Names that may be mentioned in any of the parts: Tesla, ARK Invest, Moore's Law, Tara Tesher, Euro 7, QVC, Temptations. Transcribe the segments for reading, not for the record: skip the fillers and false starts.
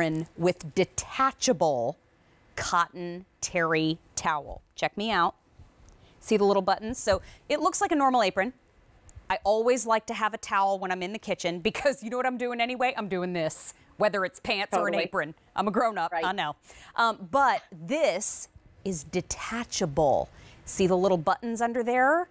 apron with detachable cotton terry towel. Check me out. See the little buttons? So it looks like a normal apron. I always like to have a towel when I'm in the kitchen because you know what I'm doing anyway? I'm doing this, whether it's pants or an apron. I'm a grown-up, right. I know. But this is detachable. See the little buttons under there?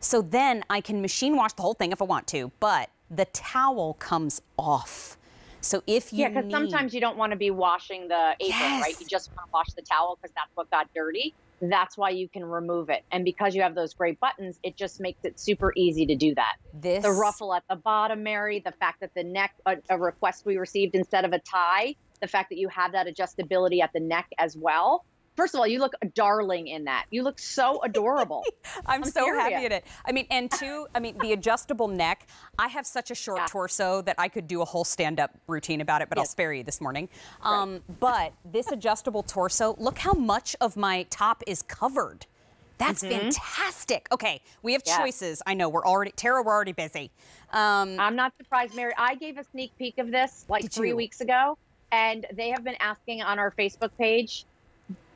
So then I can machine wash the whole thing if I want to, but the towel comes off. So if you because sometimes you don't want to be washing the apron, right? You just want to wash the towel because that's what got dirty. That's why you can remove it. And because you have those great buttons, it just makes it super easy to do that. This, the ruffle at the bottom, Mary, the fact that the neck, a request we received instead of a tie, the fact that you have that adjustability at the neck as well. First of all, you look darling in that. You look so adorable. I'm so happy at it. I mean, and two, I mean, the adjustable neck. I have such a short torso that I could do a whole stand-up routine about it, but I'll spare you this morning. But this adjustable torso, look how much of my top is covered. That's fantastic. Okay, we have choices. I know, we're already, Tara, we're already busy. I'm not surprised, Mary. I gave a sneak peek of this like 3 weeks ago, and they have been asking on our Facebook page,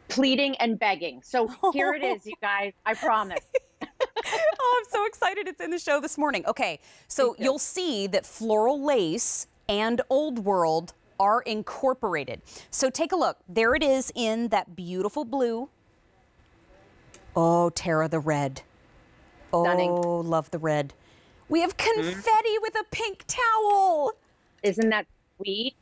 pleading and begging. So here it is, you guys. I promise. Oh, I'm so excited. It's in the show this morning. Okay, so you'll see that floral lace and Old World are incorporated. So take a look. There it is in that beautiful blue. Oh, Tara, the red. Stunning. Oh, love the red. We have confetti with a pink towel. Isn't that sweet?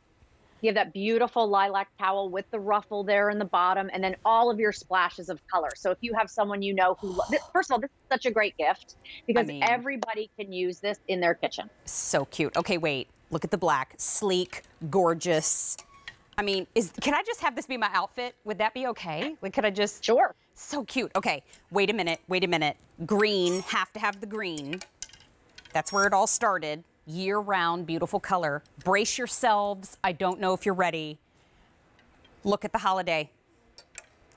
You have that beautiful lilac towel with the ruffle there in the bottom, and then all of your splashes of color. So if you have someone you know who, first of all, this is such a great gift because everybody can use this in their kitchen. So cute. Okay, wait, look at the black. Sleek, gorgeous. I mean, can I just have this be my outfit? Would that be okay? Like, could I just? Sure. So cute. Okay, wait a minute, wait a minute. Green, have to have the green. That's where it all started. Year-round, beautiful color. Brace yourselves. I don't know if you're ready. Look at the holiday.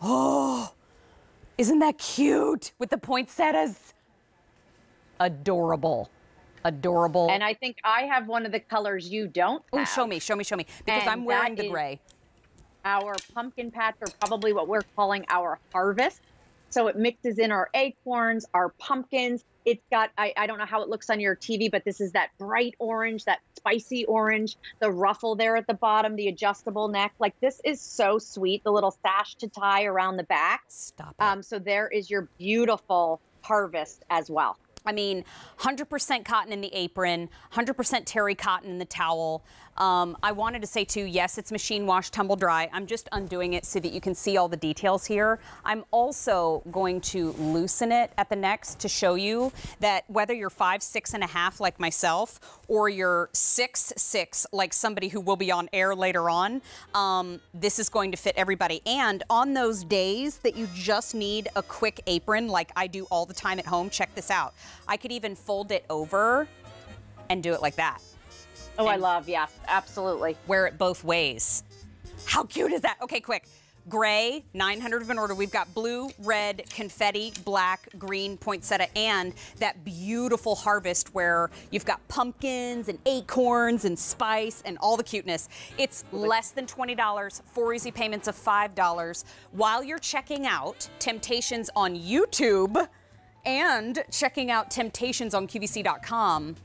Oh, isn't that cute with the poinsettias? Adorable. Adorable. And I think I have one of the colors you don't have. Oh, show me. Because I'm wearing the gray. Our pumpkin patch, or probably what we're calling our harvest. So it mixes in our acorns, our pumpkins. It's got, I don't know how it looks on your TV, but this is that bright orange, that spicy orange, the ruffle there at the bottom, the adjustable neck. Like, this is so sweet, the little sash to tie around the back. Stop it. So there is your beautiful harvest as well. I mean, 100% cotton in the apron, 100% terry cotton in the towel. I wanted to say too, yes, it's machine wash, tumble dry. I'm just undoing it so that you can see all the details here. I'm also going to loosen it at the neck to show you that whether you're 5'6" and a half like myself, or you're 6'6" like somebody who will be on air later on, this is going to fit everybody. And on those days that you just need a quick apron, like I do all the time at home, check this out. I could even fold it over and do it like that. Oh, I love, yeah, absolutely. Wear it both ways. How cute is that? Okay, quick. Gray, 900 of an order. We've got blue, red, confetti, black, green, poinsettia, and that beautiful harvest where you've got pumpkins and acorns and spice and all the cuteness. It's less than $20, 4 easy payments of $5. While you're checking out Temptations on YouTube, and checking out Temptations on QVC.com.